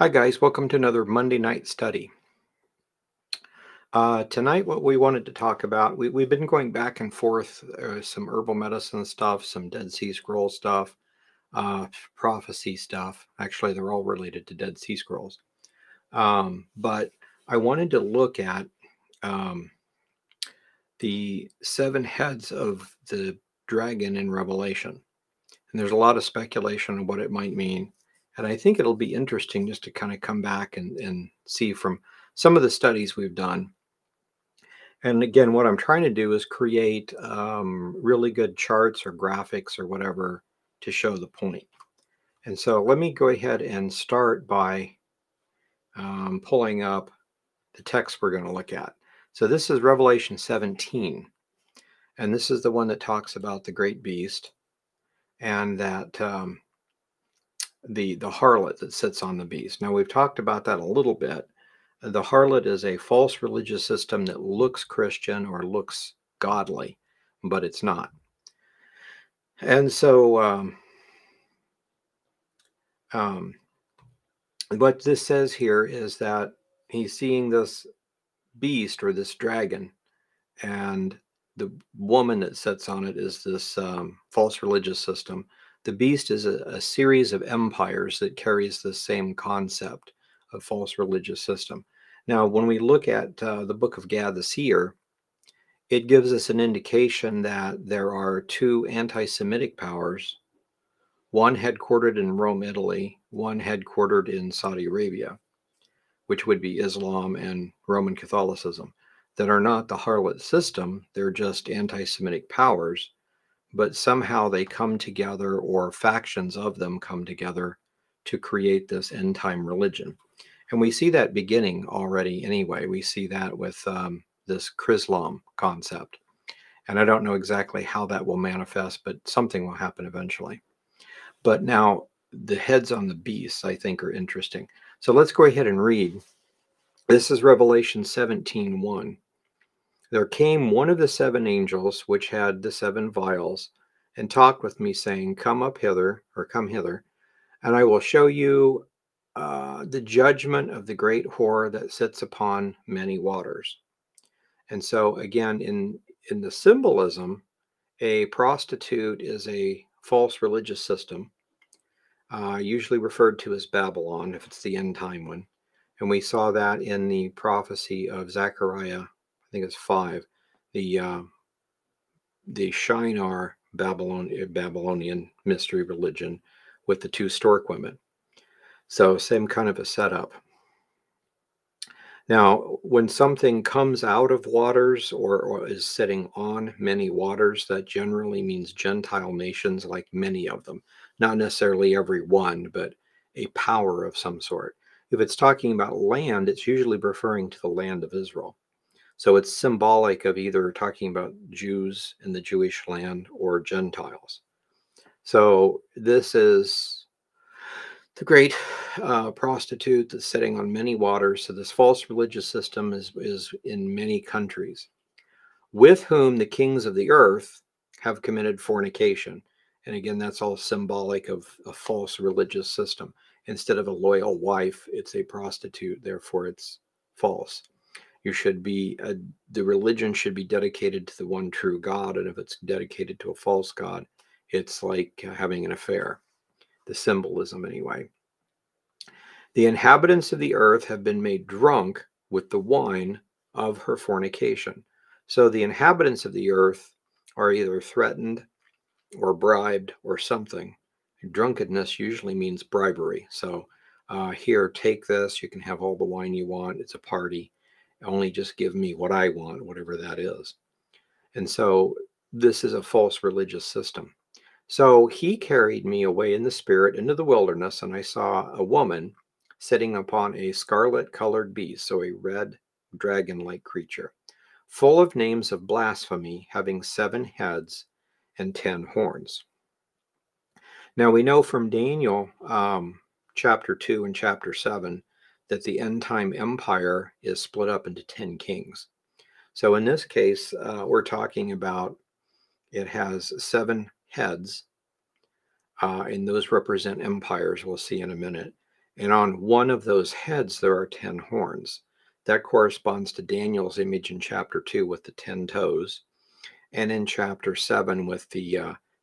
Hi guys, welcome to another Monday night study. Tonight what we wanted to talk about, we've been going back and forth, some herbal medicine stuff, some Dead Sea Scroll stuff, prophecy stuff. Actually, they're all related to Dead Sea Scrolls. But I wanted to look at the seven heads of the dragon in Revelation. And there's a lot of speculation on what it might mean. And I think it'll be interesting just to kind of come back and see from some of the studies we've done. And again, what I'm trying to do is create really good charts or graphics or whatever to show the point. And so let me go ahead and start by pulling up the text we're going to look at. So this is Revelation 17. And this is the one that talks about the great beast and that... The harlot that sits on the beast. Now, we've talked about that a little bit. The harlot is a false religious system that looks Christian or looks godly, but it's not. And so what this says here is that he's seeing this beast or this dragon, and the woman that sits on it is this false religious system. The beast is a series of empires that carries the same concept of false religious system. Now, when we look at the book of Gad the Seer, it gives us an indication that there are two anti-Semitic powers, one headquartered in Rome, Italy, one headquartered in Saudi Arabia, which would be Islam and Roman Catholicism, that are not the harlot system. They're just anti-Semitic powers. But somehow they come together, or factions of them come together to create this end-time religion. And we see that beginning already anyway. We see that with this Chrislam concept. And I don't know exactly how that will manifest, but something will happen eventually. But now the heads on the beasts, I think, are interesting. So let's go ahead and read. This is Revelation 17:1. There came one of the seven angels, which had the seven vials, and talked with me, saying, "Come up hither," or "Come hither, and I will show you the judgment of the great whore that sits upon many waters." And so, again, in the symbolism, a prostitute is a false religious system, usually referred to as Babylon, if it's the end time one. And we saw that in the prophecy of Zechariah, I think it's 5, the Shinar Babylonian mystery religion with the two stork women. So same kind of a setup. Now, when something comes out of waters or is sitting on many waters, that generally means Gentile nations, like many of them. Not necessarily every one, but a power of some sort. If it's talking about land, it's usually referring to the land of Israel. So it's symbolic of either talking about Jews in the Jewish land or Gentiles. So this is the great prostitute that's sitting on many waters. So this false religious system is in many countries, with whom the kings of the earth have committed fornication. And again, that's all symbolic of a false religious system. Instead of a loyal wife, it's a prostitute. Therefore, it's false. You should be, the religion should be dedicated to the one true God. And if it's dedicated to a false God, it's like having an affair, the symbolism anyway. The inhabitants of the earth have been made drunk with the wine of her fornication. So the inhabitants of the earth are either threatened or bribed or something. Drunkenness usually means bribery. So here, take this. You can have all the wine you want. It's a party. Only just give me what I want, whatever that is. And so this is a false religious system. So he carried me away in the spirit into the wilderness, and I saw a woman sitting upon a scarlet colored beast, so a red dragon-like creature, full of names of blasphemy, having seven heads and 10 horns. Now we know from Daniel chapter 2 and chapter 7 that the end-time empire is split up into 10 kings. So in this case, we're talking about it has seven heads, and those represent empires, we'll see in a minute. And on one of those heads, there are 10 horns. That corresponds to Daniel's image in chapter 2 with the 10 toes. And in chapter 7 with the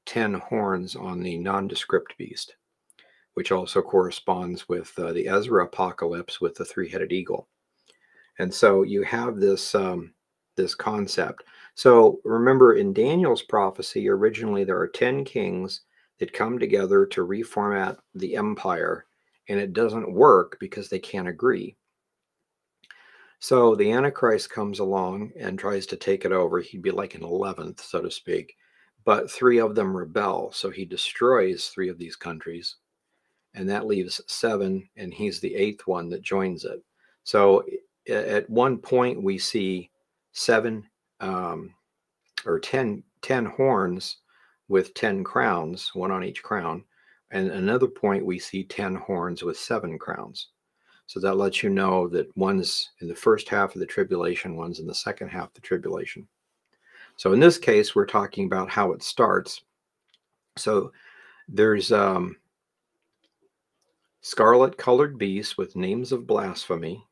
10 horns on the nondescript beast, which also corresponds with the Ezra Apocalypse with the three-headed eagle. And so you have this, this concept. So remember, in Daniel's prophecy, originally there are 10 kings that come together to reformat the empire, and it doesn't work because they can't agree. So the Antichrist comes along and tries to take it over. He'd be like an 11th, so to speak, but 3 of them rebel. So he destroys 3 of these countries, and that leaves 7, and he's the 8th one that joins it. So at one point we see 10 horns with 10 crowns, 1 on each crown. And another point we see 10 horns with 7 crowns. So that lets you know that one's in the first half of the tribulation, one's in the second half of the tribulation. So in this case, we're talking about how it starts. So there's scarlet colored beasts with names of blasphemy,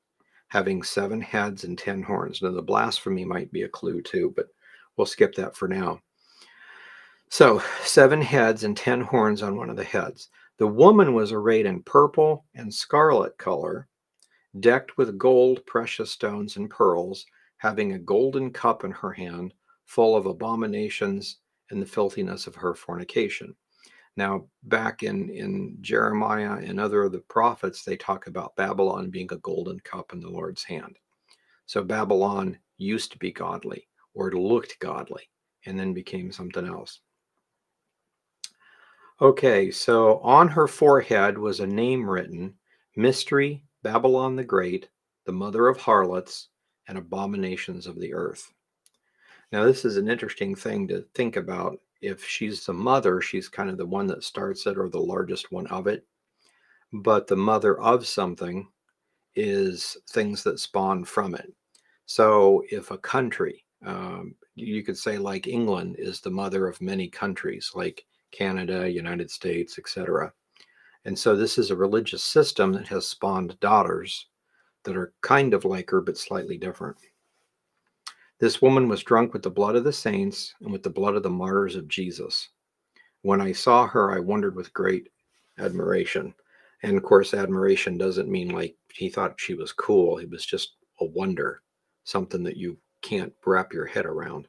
having 7 heads and 10 horns. Now, the blasphemy might be a clue too, but we'll skip that for now. So 7 heads and 10 horns on one of the heads. The woman was arrayed in purple and scarlet color, decked with gold, precious stones, and pearls, having a golden cup in her hand, full of abominations and the filthiness of her fornication. Now, back in Jeremiah and other of the prophets, they talk about Babylon being a golden cup in the Lord's hand. So Babylon used to be godly, or it looked godly, and then became something else. Okay, so on her forehead was a name written, Mystery, Babylon the Great, the mother of harlots, and abominations of the earth. Now, this is an interesting thing to think about. If she's the mother, she's kind of the one that starts it, or the largest one of it. But the mother of something is things that spawn from it. So if a country, you could say like England is the mother of many countries, like Canada, United States, etc. And so this is a religious system that has spawned daughters that are kind of like her, but slightly different. This woman was drunk with the blood of the saints and with the blood of the martyrs of Jesus. When I saw her, I wondered with great admiration. And of course, admiration doesn't mean like he thought she was cool. It was just a wonder, something that you can't wrap your head around.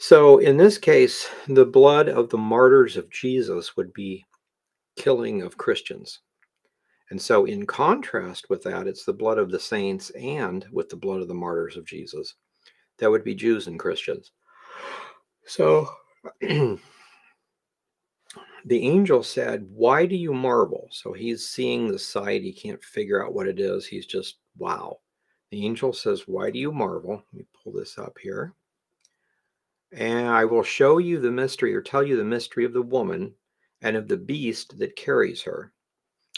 So in this case, the blood of the martyrs of Jesus would be killing of Christians. And so in contrast with that, it's the blood of the saints and with the blood of the martyrs of Jesus. That would be Jews and Christians. So the angel said, "Why do you marvel?" So he's seeing the sight. He can't figure out what it is. He's just, wow. The angel says, "Why do you marvel?" Let me pull this up here. "And I will show you the mystery," or tell you the mystery, "of the woman and of the beast that carries her,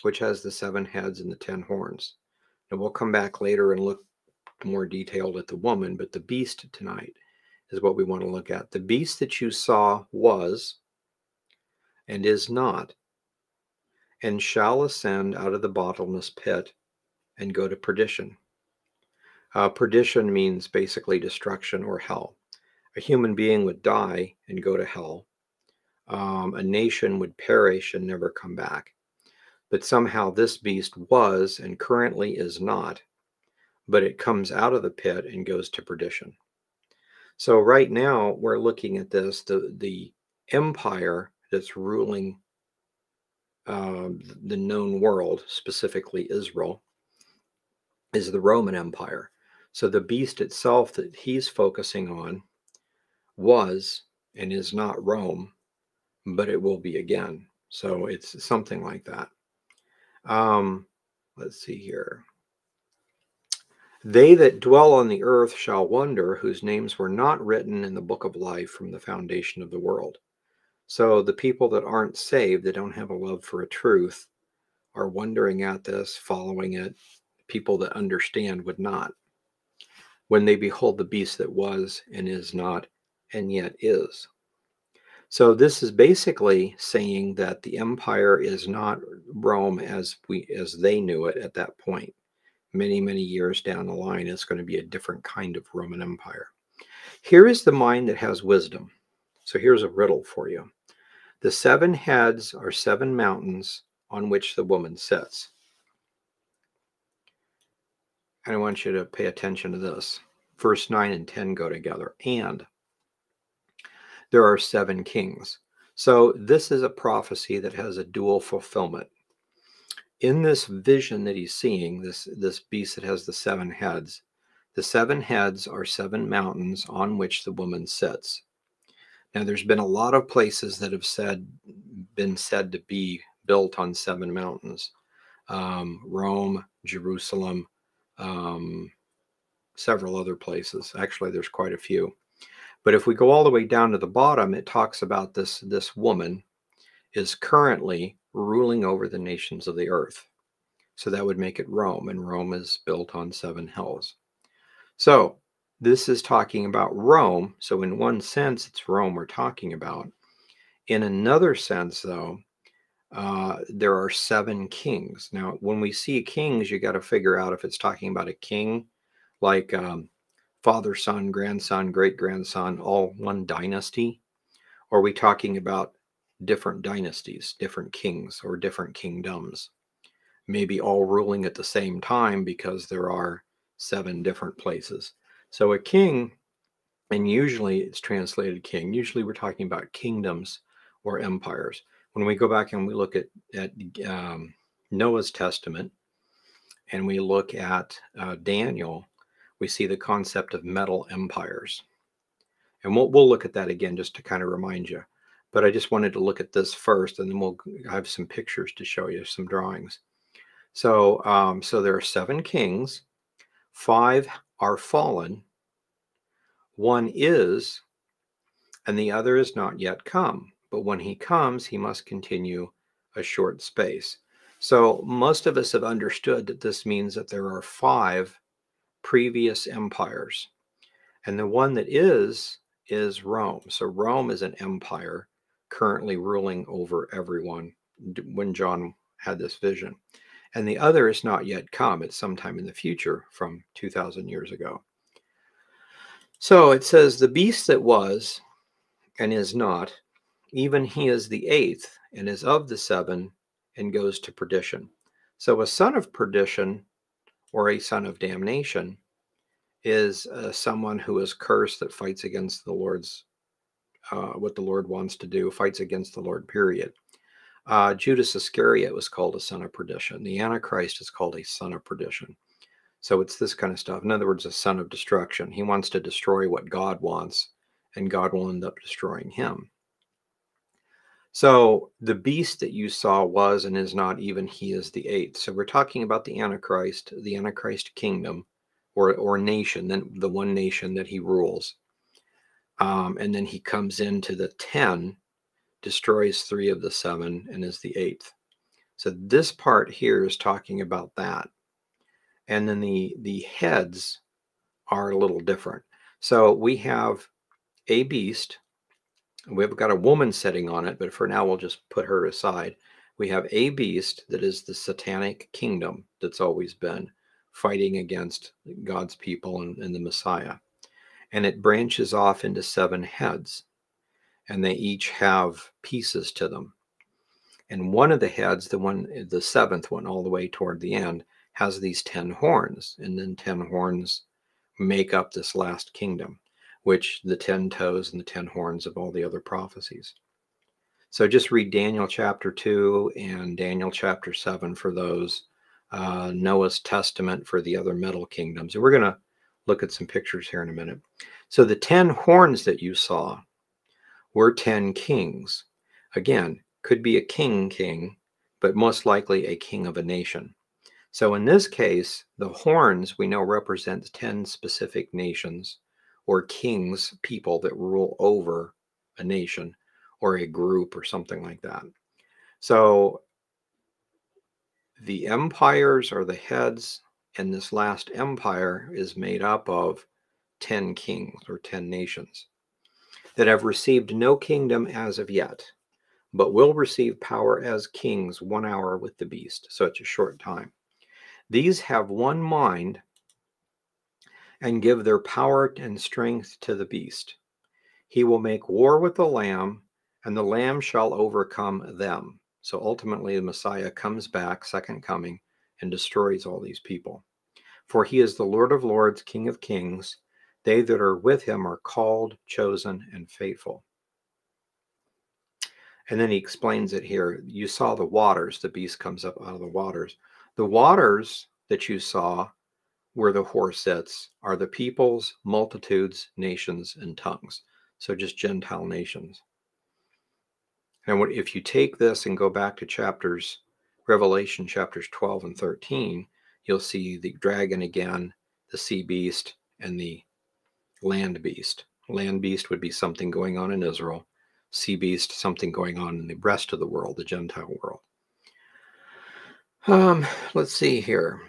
which has the 7 heads and the 10 horns." And we'll come back later and look more detailed at the woman, but the beast tonight is what we want to look at. The beast that you saw was and is not, and shall ascend out of the bottomless pit and go to perdition. Perdition means basically destruction or hell. A human being would die and go to hell. A nation would perish and never come back. But somehow this beast was and currently is not, but it comes out of the pit and goes to perdition. So right now we're looking at this, the empire that's ruling the known world, specifically Israel, is the Roman Empire. So the beast itself that he's focusing on was and is not Rome, but it will be again. So it's something like that. Let's see here. "They that dwell on the earth shall wonder, whose names were not written in the book of life from the foundation of the world." So the people that aren't saved, that don't have a love for a truth, are wondering at this, following it. People that understand would not. "When they behold the beast that was and is not, and yet is." So this is basically saying that the empire is not Rome as they knew it at that point. Many, many years down the line, it's going to be a different kind of Roman Empire. Here is the mind that has wisdom. So here's a riddle for you. The seven heads are seven mountains on which the woman sits. And I want you to pay attention to this. Verse 9 and 10 go together. And there are seven kings. So this is a prophecy that has a dual fulfillment. In this vision that he's seeing, this beast that has the seven heads, the seven heads are seven mountains on which the woman sits. Now, there's been a lot of places that have been said to be built on seven mountains. Rome, Jerusalem, several other places. Actually, there's quite a few. But if we go all the way down to the bottom, it talks about this woman is currently ruling over the nations of the earth. So that would make it Rome, and Rome is built on seven hills. So this is talking about Rome. So in one sense, it's Rome we're talking about. In another sense, though, there are seven kings. Now, when we see kings, you got to figure out if it's talking about a king, like father, son, grandson, great-grandson, all one dynasty, or are we talking about different dynasties, different kings, or different kingdoms, maybe all ruling at the same time because there are seven different places. So a king, and usually it's translated king, usually we're talking about kingdoms or empires. When we go back and we look at Noah's Testament, and we look at Daniel, we see the concept of metal empires. And we'll look at that again just to kind of remind you. But I just wanted to look at this first, and then we'll have some pictures to show you, some drawings. So, so there are seven kings. Five are fallen. One is, and the other is not yet come. But when he comes, he must continue a short space. So most of us have understood that this means that there are five previous empires, and the one that is Rome. So Rome is an empire currently ruling over everyone when John had this vision, and the other is not yet come. It's sometime in the future from 2,000 years ago. So it says the beast that was and is not, even he is the eighth and is of the seven and goes to perdition. So a son of perdition or a son of damnation is someone who is cursed that fights against the Lord's, what the Lord wants to do, fights against the Lord, period. Judas Iscariot was called a son of perdition. The Antichrist is called a son of perdition. So it's this kind of stuff. In other words, a son of destruction. He wants to destroy what God wants, and God will end up destroying him. So the beast that you saw was and is not, even he is the eighth. So we're talking about the Antichrist kingdom or nation, then the one nation that he rules. And then he comes into the 10, destroys three of the seven, and is the eighth. So this part here is talking about that. And then the heads are a little different. So we have a beast. We've got a woman sitting on it, but for now we'll just put her aside. We have a beast that is the satanic kingdom that's always been fighting against God's people and the Messiah. And it branches off into seven heads, and they each have pieces to them. And one of the heads, the seventh one all the way toward the end, has these 10 horns, and then 10 horns make up this last kingdom, which the 10 toes and the 10 horns of all the other prophecies. So just read Daniel chapter 2 and Daniel chapter 7 for those, Noah's Testament for the other metal kingdoms. And we're going to look at some pictures here in a minute. So the 10 horns that you saw were 10 kings. Again, could be a king, but most likely a king of a nation. So in this case, the horns we know represents 10 specific nations, or kings, people that rule over a nation or a group or something like that. So the empires are the heads, and this last empire is made up of 10 kings or 10 nations. that have received no kingdom as of yet, but will receive power as kings 1 hour with the beast. So it's a short time. These have one mind and give their power and strength to the beast. He will make war with the Lamb, and the Lamb shall overcome them. So ultimately the Messiah comes back, second coming, and destroys all these people. For he is the Lord of lords, King of kings. They that are with him are called, chosen, and faithful. And then he explains it here. You saw the waters. The beast comes up out of the waters. The waters that you saw where the horse sits are the peoples, multitudes, nations, and tongues. So just Gentile nations. And if you take this and go back to chapters, Revelation chapters 12 and 13, you'll see the dragon again, the sea beast, and the land beast. Land beast would be something going on in Israel. Sea beast, something going on in the rest of the world, the Gentile world. Let's see here.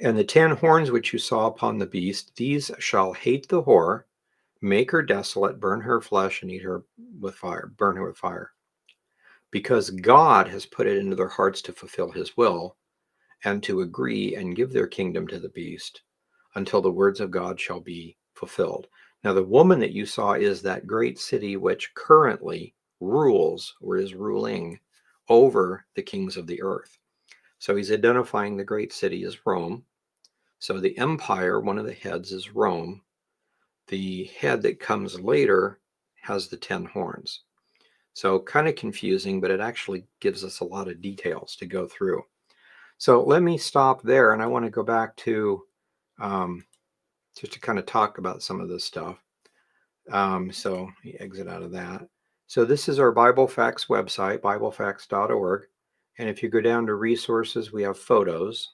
And the 10 horns which you saw upon the beast, these shall hate the whore, make her desolate, burn her flesh, and eat her with fire, burn her with fire. Because God has put it into their hearts to fulfill his will, and to agree and give their kingdom to the beast, until the words of God shall be fulfilled. Now, the woman that you saw is that great city which currently rules, or is ruling, over the kings of the earth. So he's identifying the great city as Rome. So the empire, one of the heads, is Rome. The head that comes later has the 10 horns. So kind of confusing, but it actually gives us a lot of details to go through. So let me stop there, and I want to go back to just to kind of talk about some of this stuff. So you exit out of that. So this is our Bible Facts website, biblefacts.org. And if you go down to resources, we have photos,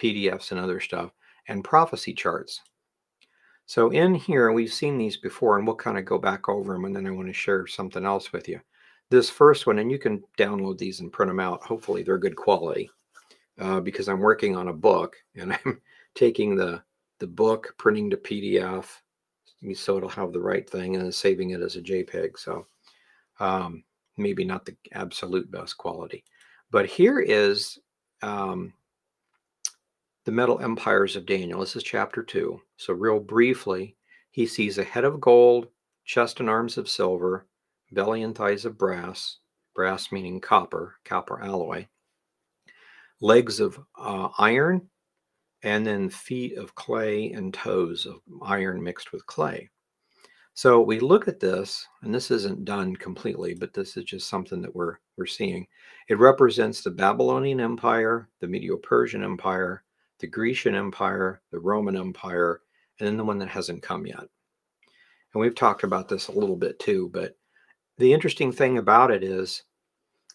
PDFs and other stuff, and prophecy charts. So in here, we've seen these before, and we'll kind of go back over them, and then I want to share something else with you. This first one, and you can download these and print them out. Hopefully they're good quality, because I'm working on a book, and I'm taking the book, printing to PDF, so it'll have the right thing, and then saving it as a JPEG. So maybe not the absolute best quality. But here is the metal empires of Daniel. This is chapter 2. So real briefly, he sees a head of gold, chest and arms of silver, belly and thighs of brass, brass meaning copper, copper alloy, legs of iron, and then feet of clay and toes of iron mixed with clay. So we look at this, and this isn't done completely, but this is just something that we're seeing. It represents the Babylonian Empire, the Medo-Persian Empire, the Grecian Empire, the Roman Empire, and then the one that hasn't come yet. And we've talked about this a little bit too, but the interesting thing about it is,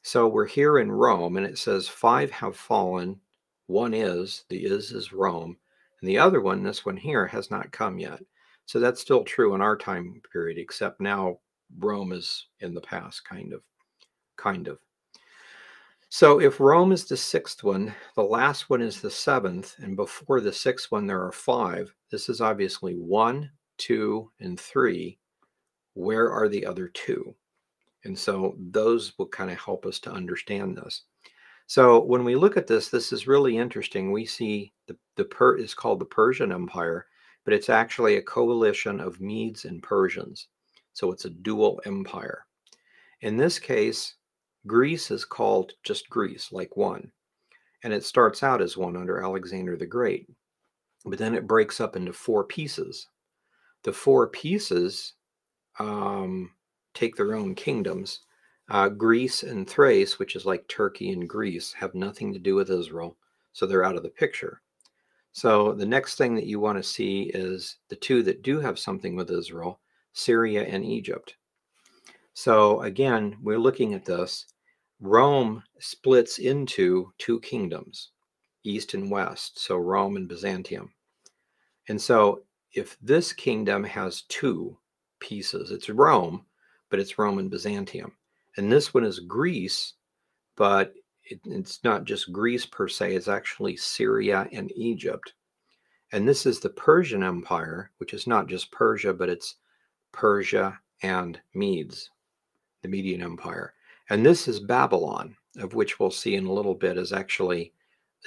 so we're here in Rome, and it says 5 have fallen. One is, the is Rome, and the other one, this one here, has not come yet. So that's still true in our time period, except now Rome is in the past, kind of. So if Rome is the 6th one, the last one is the 7th, and before the 6th one, there are 5. This is obviously 1, 2, and 3. Where are the other 2? And so those will kind of help us to understand this. So when we look at this, this is really interesting. We see it's called the Persian Empire, but it's actually a coalition of Medes and Persians. So it's a dual empire. In this case, Greece is called just Greece, like one. And it starts out as one under Alexander the Great. But then it breaks up into 4 pieces. The 4 pieces take their own kingdoms. Greece and Thrace, which is like Turkey and Greece, have nothing to do with Israel, so they're out of the picture. So the next thing that you want to see is the 2 that do have something with Israel, Syria and Egypt. So again, we're looking at this. Rome splits into 2 kingdoms, East and West, so Rome and Byzantium. And so if this kingdom has 2 pieces, it's Rome, but it's Rome and Byzantium. And this one is Greece, but it's not just Greece per se. It's actually Syria and Egypt. And this is the Persian Empire, which is not just Persia, but it's Persia, and Medes, the Median Empire. And this is Babylon, of which we'll see in a little bit is actually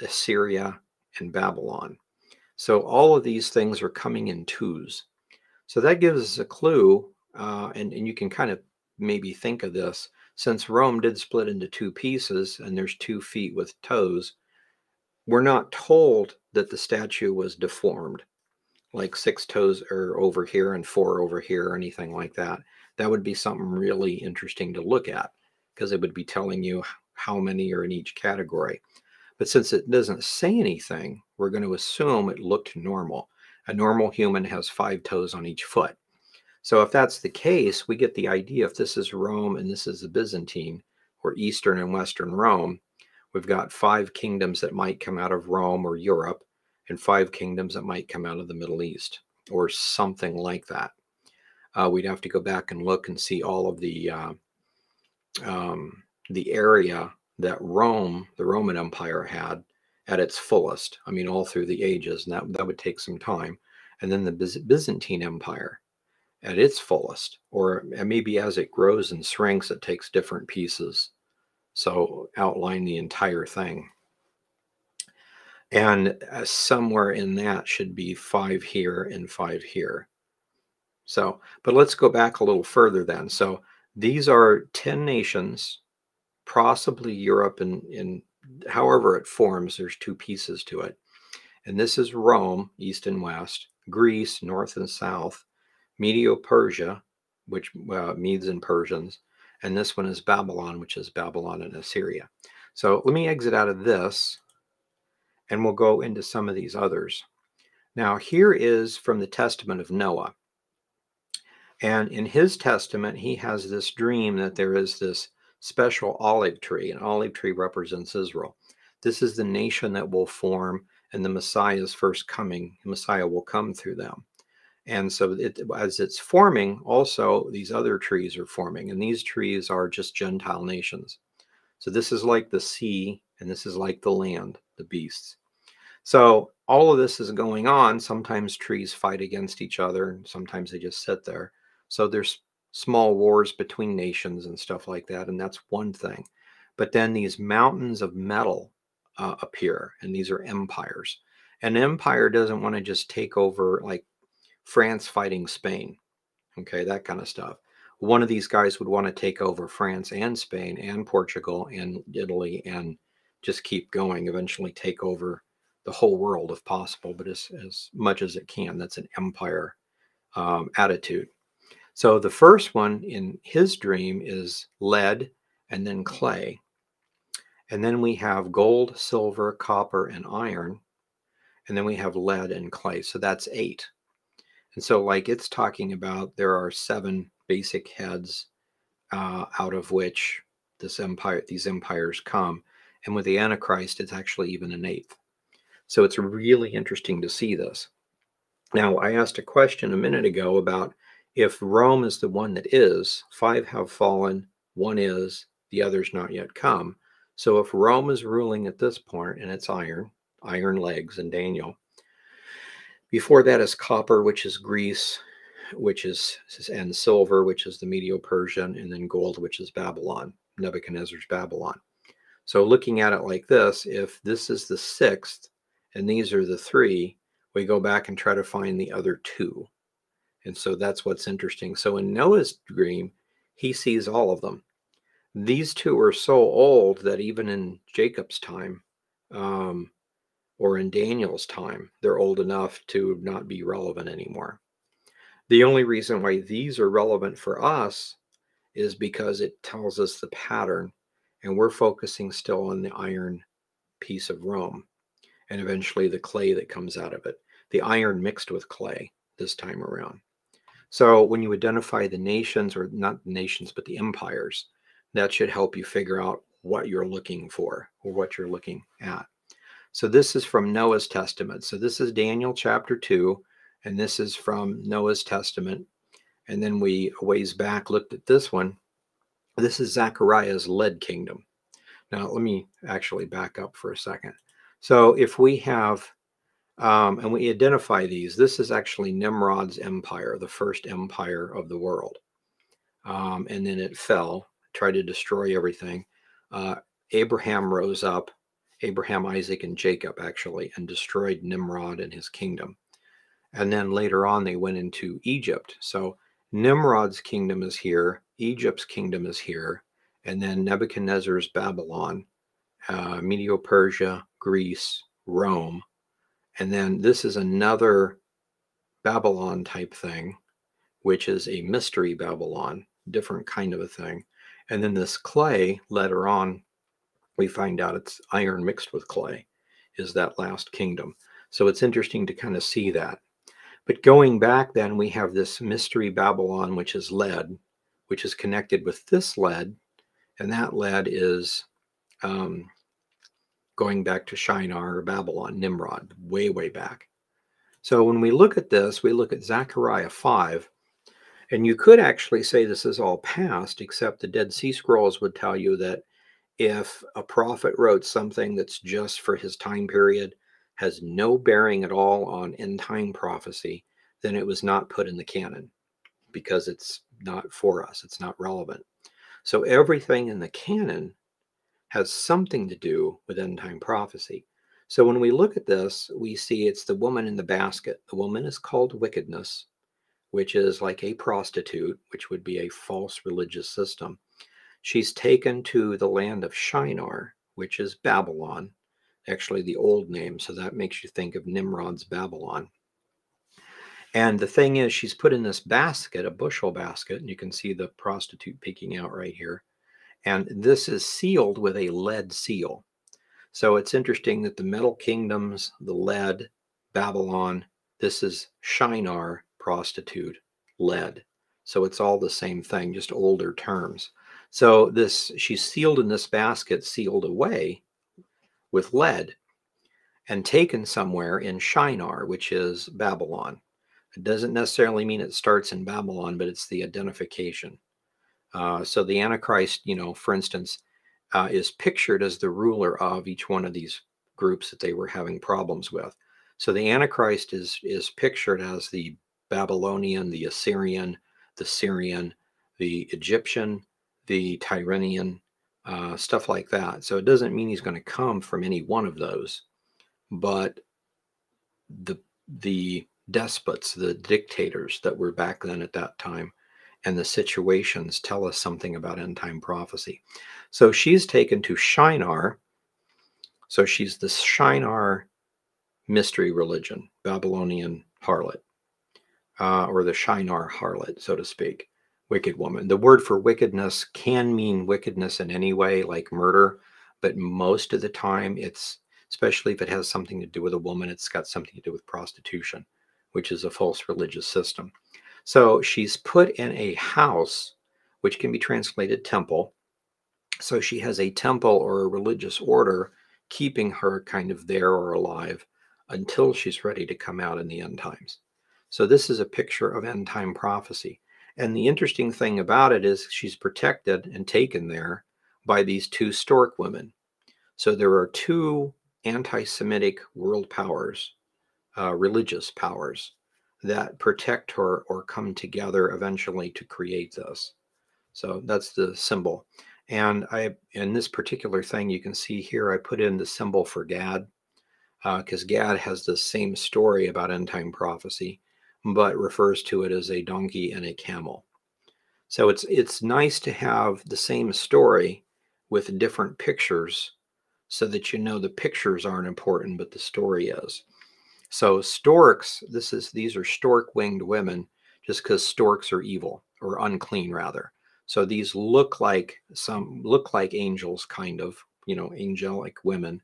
Assyria and Babylon. So all of these things are coming in twos. So that gives us a clue, and you can kind of maybe think of this. Since Rome did split into two pieces, and there's 2 feet with toes, we're not told that the statue was deformed, like 6 toes are over here and 4 over here or anything like that. That would be something really interesting to look at, because it would be telling you how many are in each category. But since it doesn't say anything, we're going to assume it looked normal. A normal human has 5 toes on each foot. So if that's the case, we get the idea, if this is Rome and this is the Byzantine, or Eastern and Western Rome, we've got 5 kingdoms that might come out of Rome or Europe, and 5 kingdoms that might come out of the Middle East, or something like that. We'd have to go back and look and see all of the area that Rome, the Roman Empire, had at its fullest. I mean, all through the ages, and that would take some time. And then the Byzantine Empire at its fullest, or maybe as it grows and shrinks, it takes different pieces. So outline the entire thing. And somewhere in that should be 5 here and 5 here. So, but let's go back a little further then. So these are 10 nations, possibly Europe, and however it forms, there's 2 pieces to it. And this is Rome, east and west, Greece, north and south, Medo-Persia, which Medes and Persians, and this one is Babylon, which is Babylon and Assyria. So let me exit out of this, and we'll go into some of these others. Now, here is from the testament of Noah. And in his testament, he has this dream that there is this special olive tree. An olive tree represents Israel. This is the nation that will form, and the Messiah's first coming. The Messiah will come through them. And so as it's forming, also these other trees are forming, and these trees are just Gentile nations. So this is like the sea, and this is like the land, the beasts. So all of this is going on. Sometimes trees fight against each other, and sometimes they just sit there. So there's small wars between nations and stuff like that, and that's one thing. But then these mountains of metal appear, and these are empires. An empire doesn't want to just take over, like France fighting Spain, okay, that kind of stuff. One of these guys would want to take over France and Spain and Portugal and Italy and just keep going, eventually take over the whole world if possible, but as much as it can. That's an empire attitude. So the first one in his dream is lead and then clay. And then we have gold, silver, copper, and iron. And then we have lead and clay. So that's 8. And so, like it's talking about, there are 7 basic heads out of which this empire, these empires come. And with the Antichrist, it's actually even an 8th. So it's really interesting to see this. Now, I asked a question a minute ago about if Rome is the one that is, 5 have fallen, 1 is, the other's not yet come. So if Rome is ruling at this point, and it's iron legs in Daniel, before that is copper, which is Greece, and silver, which is the Medo-Persian, and then gold, which is Babylon, Nebuchadnezzar's Babylon. So looking at it like this, if this is the 6th, and these are the 3, we go back and try to find the other 2. And so that's what's interesting. So in Noah's dream, he sees all of them. These 2 are so old that even in Jacob's time, or in Daniel's time, they're old enough to not be relevant anymore. The only reason why these are relevant for us is because it tells us the pattern, and we're focusing still on the iron piece of Rome, and eventually the clay that comes out of it, the iron mixed with clay this time around. So when you identify the nations, or not the nations, but the empires, that should help you figure out what you're looking for, or what you're looking at. So this is from Noah's Testament. So this is Daniel chapter 2, and this is from Noah's Testament. And then we, a ways back, looked at this one. This is Zechariah's lead kingdom. Now, let me actually back up for a second. So if we have And we identify these. This is actually Nimrod's empire, the first empire of the world. And then it fell, tried to destroy everything. Abraham rose up, Abraham, Isaac, and Jacob, actually, and destroyed Nimrod and his kingdom. And then later on, they went into Egypt. So Nimrod's kingdom is here, Egypt's kingdom is here, and then Nebuchadnezzar's Babylon, Medo-Persia, Greece, Rome. And then this is another Babylon type thing, which is a mystery Babylon, different kind of a thing. And then this clay, later on, we find out it's iron mixed with clay, is that last kingdom. So it's interesting to kind of see that. But going back then, we have this mystery Babylon, which is lead, which is connected with this lead. And that lead is going back to Shinar or Babylon, Nimrod, way, way back. So when we look at this, we look at Zechariah 5. And you could actually say this is all past, except the Dead Sea Scrolls would tell you that if a prophet wrote something that's just for his time period, has no bearing at all on end time prophecy, then it was not put in the canon because it's not for us. It's not relevant. So everything in the canon has something to do with end time prophecy. So when we look at this, we see it's the woman in the basket. The woman is called wickedness, which is like a prostitute, which would be a false religious system. She's taken to the land of Shinar, which is Babylon, actually the old name. So that makes you think of Nimrod's Babylon. And the thing is, she's put in this basket, a bushel basket, and you can see the prostitute peeking out right here. And this is sealed with a lead seal. So it's interesting that the metal kingdoms, the lead, Babylon, this is Shinar, prostitute, lead. So it's all the same thing, just older terms. So this, she's sealed in this basket, sealed away with lead and taken somewhere in Shinar, which is Babylon. It doesn't necessarily mean it starts in Babylon, but it's the identification. So the Antichrist, you know, for instance, is pictured as the ruler of each one of these groups that they were having problems with. So the Antichrist is pictured as the Babylonian, the Assyrian, the Syrian, the Egyptian, the Tyrannian, stuff like that. So it doesn't mean he's going to come from any one of those, but the despots, the dictators that were back then at that time, and the situations tell us something about end time prophecy. So she's taken to Shinar. So she's the Shinar mystery religion, Babylonian harlot, or the Shinar harlot, so to speak. Wicked woman. The word for wickedness can mean wickedness in any way, like murder, but most of the time it's, especially if it has something to do with a woman, it's got something to do with prostitution, which is a false religious system. So she's put in a house, which can be translated temple. So she has a temple or a religious order keeping her kind of there or alive until she's ready to come out in the end times. So this is a picture of end time prophecy. And the interesting thing about it is she's protected and taken there by these two stork women. So there are two anti-Semitic world powers, religious powers, that protect her or come together eventually to create this. So that's the symbol. And in this particular thing, you can see here, I put in the symbol for Gad, because Gad has the same story about end-time prophecy, but refers to it as a donkey and a camel. So it's nice to have the same story with different pictures so that you know the pictures aren't important, but the story is. So storks, these are stork-winged women, just because storks are evil or unclean rather. So these look like angels, kind of, you know, angelic women,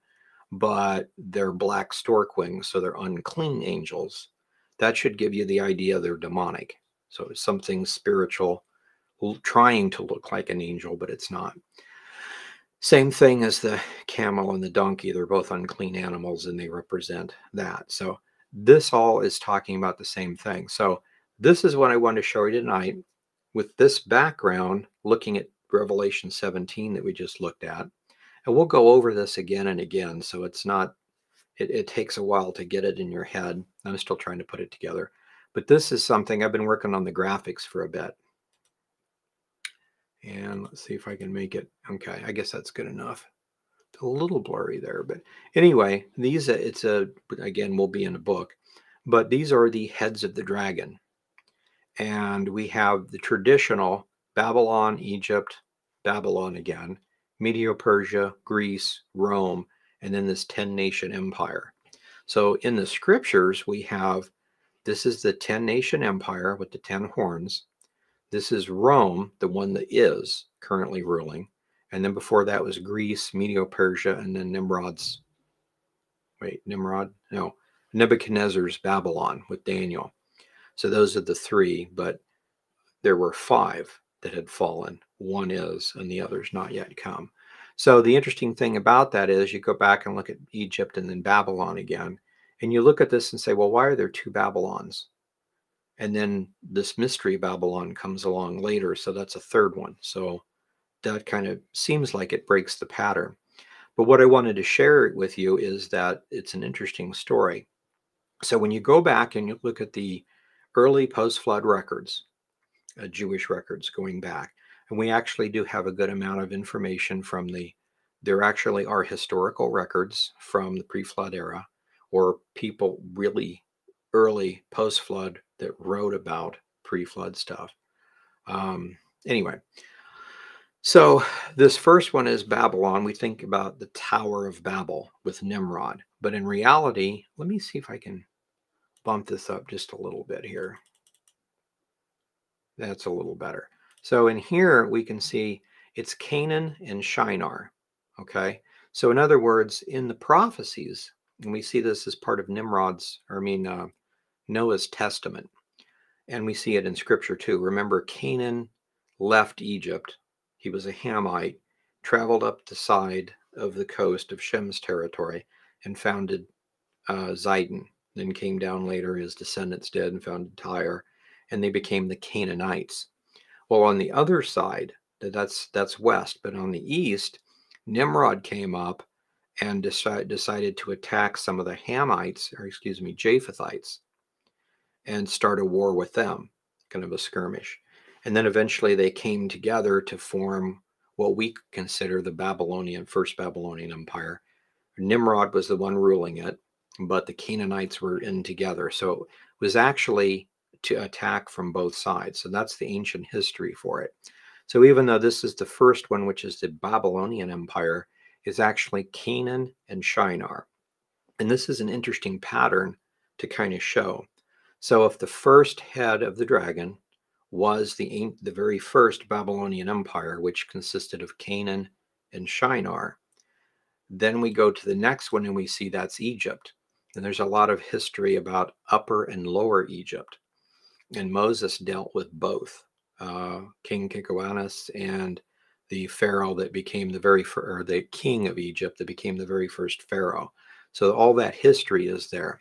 but they're black stork wings, so they're unclean angels. That should give you the idea they're demonic. So it's something spiritual trying to look like an angel, but it's not. Same thing as the camel and the donkey. They're both unclean animals and they represent that. So this all is talking about the same thing. So this is what I want to show you tonight with this background, looking at Revelation 17 that we just looked at. And we'll go over this again and again. So it's not It takes a while to get it in your head. I'm still trying to put it together. But this is something I've been working on the graphics for a bit. And let's see if I can make it. Okay, I guess that's good enough. It's a little blurry there. But anyway, these, again, will be in a book. But these are the heads of the dragon. And we have the traditional Babylon, Egypt, Babylon again, Medo-Persia, Greece, Rome, and then this 10-nation empire. So in the scriptures, we have, this is the 10-nation empire with the 10 horns. This is Rome, the one that is currently ruling. And then before that was Greece, Medo-Persia, and then Nebuchadnezzar's Babylon with Daniel. So those are the three, but there were five that had fallen. One is, and the other's not yet come. So the interesting thing about that is you go back and look at Egypt and then Babylon again, and you look at this and say, well, why are there two Babylons? And then this mystery Babylon comes along later, so that's a third one. So that kind of seems like it breaks the pattern. But what I wanted to share with you is that it's an interesting story. So when you go back and you look at the early post-flood records, Jewish records going back, and we actually do have a good amount of information from there actually are historical records from the pre-flood era, or people really early post-flood that wrote about pre-flood stuff. Anyway, so this first one is Babylon. We think about the Tower of Babel with Nimrod, but in reality, let me see if I can bump this up just a little bit here. That's a little better. So in here, we can see it's Canaan and Shinar, okay? So in other words, in the prophecies, and we see this as part of Noah's Testament, and we see it in Scripture too. Remember, Canaan left Egypt. He was a Hamite, traveled up the side of the coast of Shem's territory and founded Zidon, then came down later, his descendants did, and founded Tyre, and they became the Canaanites. Well, on the other side, that's west, but on the east, Nimrod came up and decided to attack some of the Japhethites, and start a war with them, kind of a skirmish. And then eventually they came together to form what we consider the First Babylonian Empire. Nimrod was the one ruling it, but the Canaanites were in together. So it was actually to attack from both sides. So that's the ancient history for it. So even though this is the first one, which is the Babylonian Empire, is actually Canaan and Shinar. And this is an interesting pattern to kind of show. So if the first head of the dragon was the very first Babylonian Empire, which consisted of Canaan and Shinar, then we go to the next one and we see that's Egypt. And there's a lot of history about Upper and Lower Egypt. And Moses dealt with both, King Kikoanus and the pharaoh that became the king of Egypt that became the very first pharaoh. So all that history is there.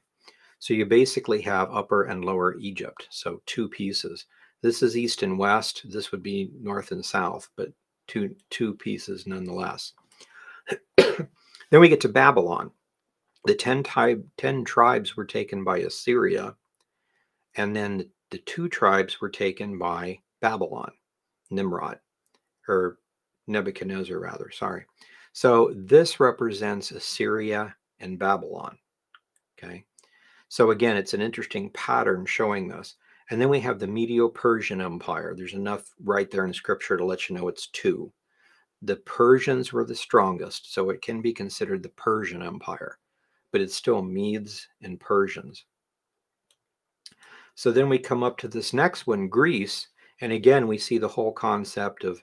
So you basically have Upper and Lower Egypt. So two pieces. This is east and west. This would be north and south, but two pieces nonetheless. Then we get to Babylon. The 10 tribes were taken by Assyria, and then the two tribes were taken by Babylon, Nebuchadnezzar rather, sorry. So this represents Assyria and Babylon, okay? So again, it's an interesting pattern showing this. And then we have the Medo-Persian Empire. There's enough right there in Scripture to let you know it's two. The Persians were the strongest, so it can be considered the Persian Empire, but it's still Medes and Persians. So then we come up to this next one, Greece. And again, we see the whole concept of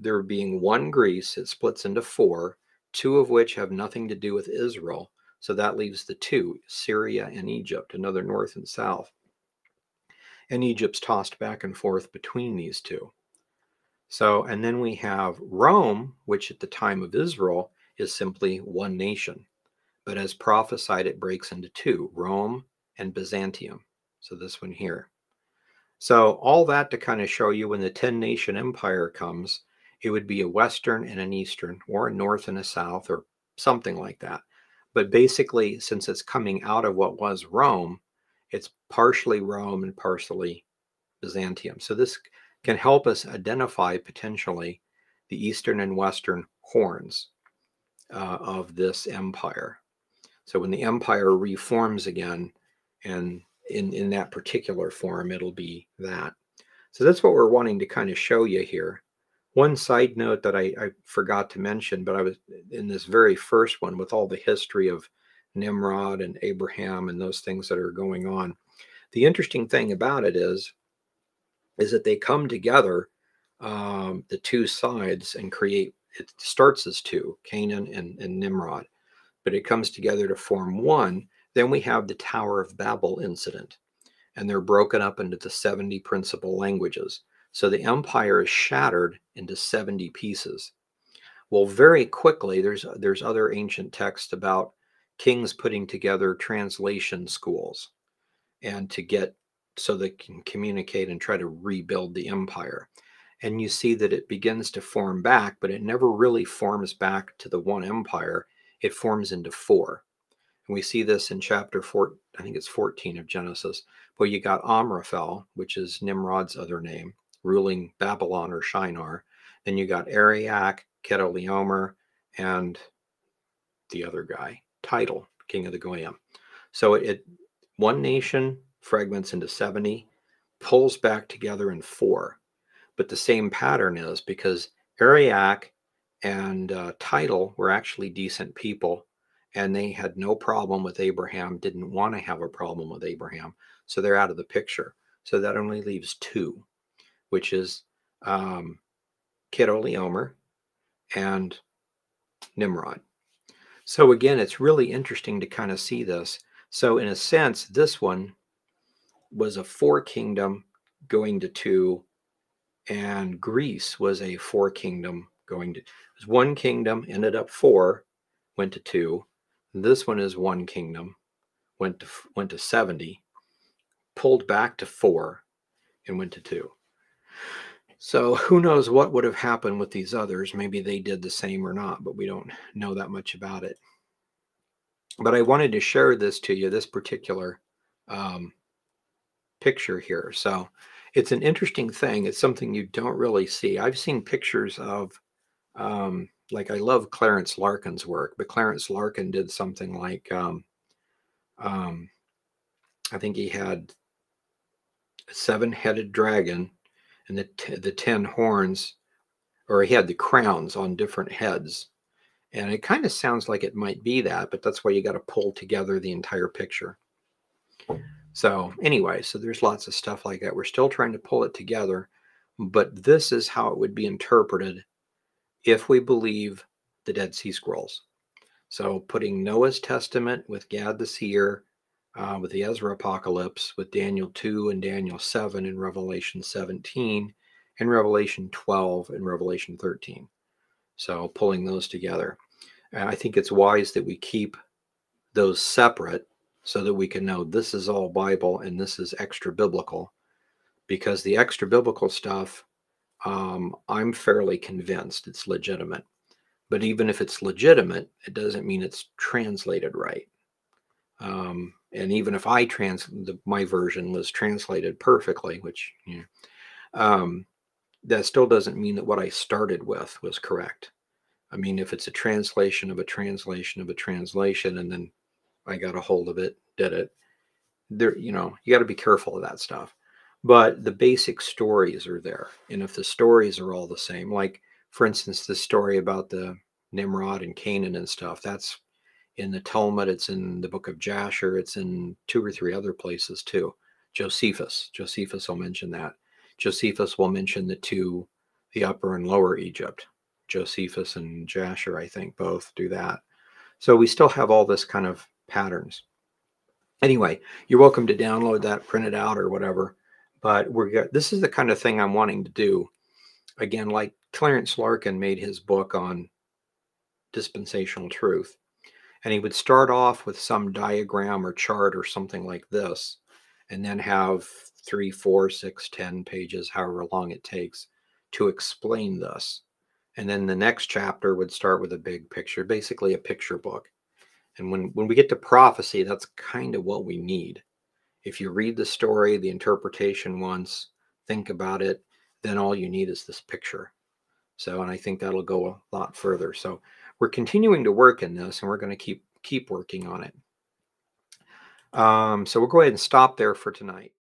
there being one Greece. It splits into four, two of which have nothing to do with Israel. So that leaves the two, Syria and Egypt, another north and south. And Egypt's tossed back and forth between these two. So, and then we have Rome, which at the time of Israel is simply one nation. But as prophesied, it breaks into two, Rome and Byzantium. So this one here. So all that to kind of show you when the 10-nation empire comes, it would be a western and an eastern, or a north and a south, or something like that. But basically, since it's coming out of what was Rome, it's partially Rome and partially Byzantium. So this can help us identify potentially the eastern and western horns of this empire. So when the empire reforms again, and in that particular form, it'll be that. So that's what we're wanting to kind of show you here. One side note that I forgot to mention, but I was in this very first one with all the history of Nimrod and Abraham and those things that are going on. The interesting thing about it is that they come together, the two sides, and create, it starts as two, Canaan and Nimrod, but it comes together to form one. Then we have the Tower of Babel incident, and they're broken up into the 70 principal languages. So the empire is shattered into 70 pieces. Well, very quickly, there's other ancient texts about kings putting together translation schools and to get so they can communicate and try to rebuild the empire. And you see that it begins to form back, but it never really forms back to the one empire. It forms into four. And we see this in chapter 4, I think it's 14 of Genesis, where you got Amraphel, which is Nimrod's other name, ruling Babylon or Shinar. Then you got Ariac, Ketoliomer, and the other guy, Tidal, king of the Goyim. So it one nation fragments into 70, pulls back together in four. But the same pattern is because Ariac and Tidal were actually decent people, and they had no problem with Abraham, didn't want to have a problem with Abraham. So they're out of the picture. So that only leaves two, which is Ketoliomer and Nimrod. So again, it's really interesting to kind of see this. So in a sense, this one was a four kingdom going to two, and Greece was a four kingdom going to, it was one kingdom, ended up four, went to two. This one is one kingdom, went to 70, pulled back to four, and went to two. So who knows what would have happened with these others? Maybe they did the same or not, but we don't know that much about it. But I wanted to share this to you, this particular picture here. So it's an interesting thing. It's something you don't really see. I've seen pictures of, like, I love Clarence Larkin's work, but Clarence Larkin did something like, I think he had a seven-headed dragon, and the 10 horns, or he had the crowns on different heads. And it kind of sounds like it might be that, but that's why you got to pull together the entire picture. So anyway, so there's lots of stuff like that. We're still trying to pull it together, but this is how it would be interpreted if we believe the Dead Sea Scrolls. So putting Noah's Testament with Gad the Seer, with the Ezra Apocalypse, with Daniel 2 and Daniel 7 and Revelation 17 and Revelation 12 and Revelation 13. So pulling those together. And I think it's wise that we keep those separate so that we can know this is all Bible and this is extra biblical, because the extra biblical stuff, I'm fairly convinced it's legitimate. But even if it's legitimate, it doesn't mean it's translated right. And even if I my version was translated perfectly, which, you know, that still doesn't mean that what I started with was correct. I mean, if it's a translation of a translation of a translation, and then I got a hold of it, did it, there, you know, you got to be careful of that stuff. But the basic stories are there. And if the stories are all the same, like, for instance, the story about the Nimrod and Canaan and stuff, that's in the Talmud, it's in the book of Jasher, it's in 2 or 3 other places too. Josephus will mention that. Josephus will mention the upper and lower Egypt. Josephus and Jasher, I think, both do that. So we still have all this kind of patterns. Anyway, you're welcome to download that, print it out or whatever. But this is the kind of thing I'm wanting to do. Again, like Clarence Larkin made his book on dispensational truth. And he would start off with some diagram or chart or something like this, and then have 3, 4, 6, 10 pages, however long it takes, to explain this. And then the next chapter would start with a big picture, basically a picture book. And when we get to prophecy, that's kind of what we need. If you read the story, the interpretation once, think about it, then all you need is this picture. So, and I think that'll go a lot further. So we're continuing to work in this, and we're going to keep working on it. So we'll go ahead and stop there for tonight.